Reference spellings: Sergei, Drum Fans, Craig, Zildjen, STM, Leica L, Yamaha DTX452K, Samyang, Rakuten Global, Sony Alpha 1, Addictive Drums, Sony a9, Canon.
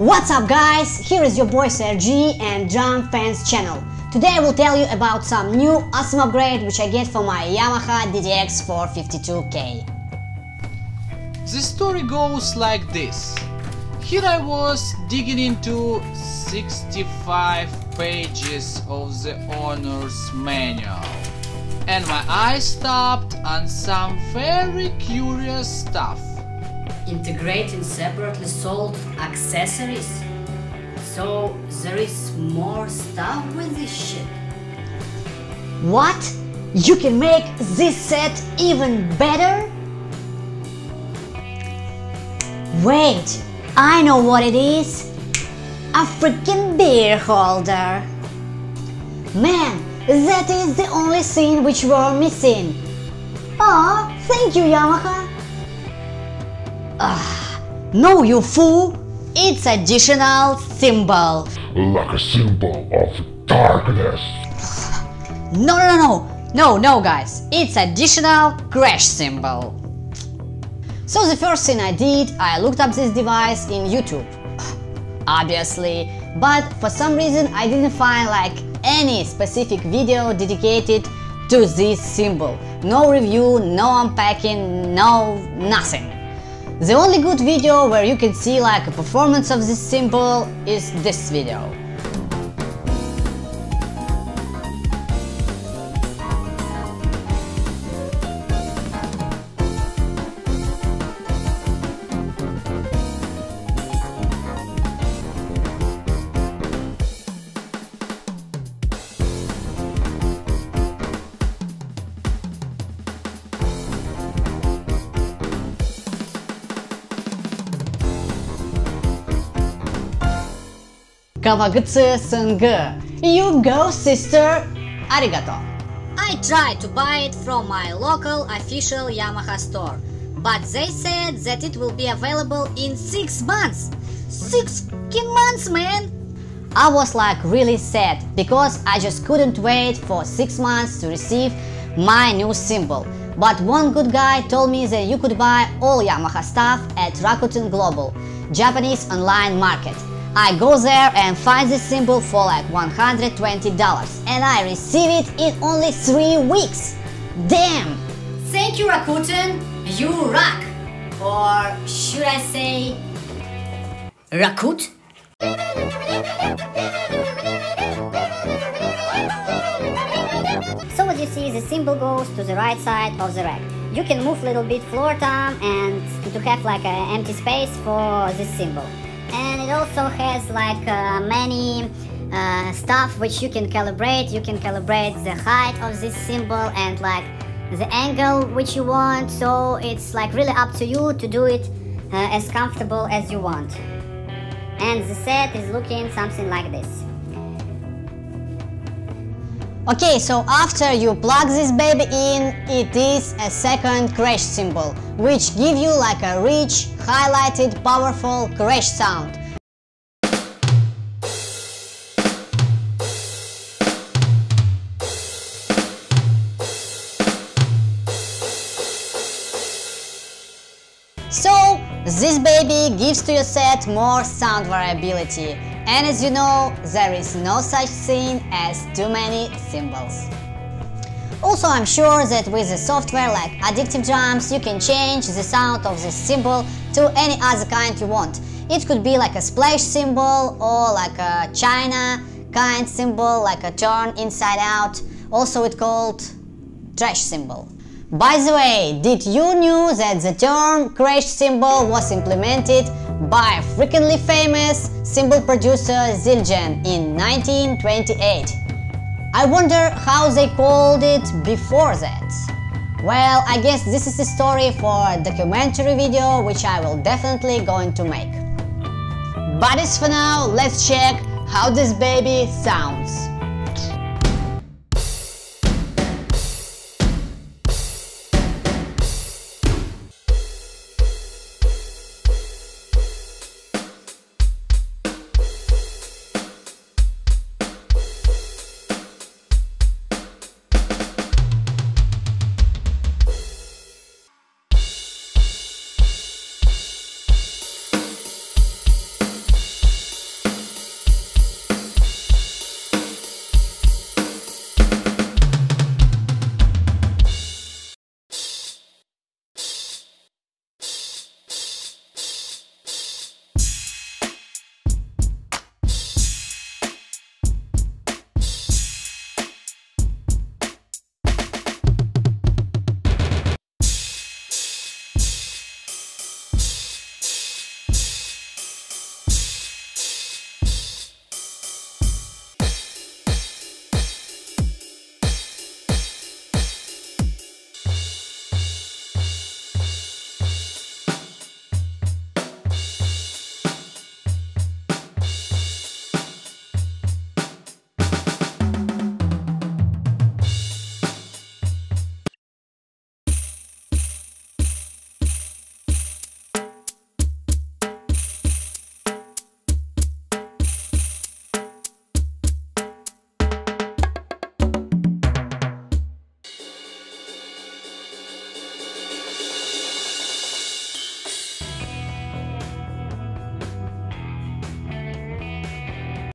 What's up guys, here is your boy Sergei and Drum Fans channel. Today I will tell you about some new awesome upgrade which I get for my Yamaha DTX452K. The story goes like this. Here I was digging into 65 pages of the owner's manual and my eyes stopped on some very curious stuff. Integrating separately sold accessories? So there is more stuff with this shit? What? You can make this set even better? Wait, I know what it is! A freaking beer holder! Man, that is the only thing which we're missing! Aw, thank you, Yamaha! No, you fool! It's additional symbol! Like a symbol of darkness! No, guys! It's additional crash symbol! So the first thing I did, I looked up this device in YouTube. Obviously, but for some reason I didn't find like any specific video dedicated to this symbol. No review, no unpacking, no nothing. The only good video where you can see like a performance of this symbol is this video. You go, sister! Arigato! I tried to buy it from my local official Yamaha store, but they said that it will be available in 6 months! 6 months, man! I was like really sad, because I just couldn't wait for 6 months to receive my new symbol. But one good guy told me that you could buy all Yamaha stuff at Rakuten Global, Japanese online market. I go there and find this symbol for like $120 and I receive it in only 3 weeks! Damn! Thank you, Rakuten! You rock! Or should I say... Rakut? So as you see, the symbol goes to the right side of the rack. You can move a little bit floor tom and to have like an empty space for this symbol. And it also has like many stuff which you can calibrate. You can calibrate the height of this symbol and like the angle which you want. So it's like really up to you to do it as comfortable as you want. And the set is looking something like this. Okay, so after you plug this baby in, it is a second crash cymbal, which gives you like a rich, highlighted, powerful crash sound. So, this baby gives to your set more sound variability. And as you know, there is no such thing as too many symbols. Also, I'm sure that with a software like Addictive Drums, you can change the sound of this symbol to any other kind you want. It could be like a splash symbol or like a China kind symbol, like a turn inside out. Also, it's called trash symbol. By the way, did you know that the term crash symbol was implemented by a frequently famous cymbal producer Zildjen in 1928. I wonder how they called it before that. Well, I guess this is a story for a documentary video which I will definitely going to make. But as for now, let's check how this baby sounds.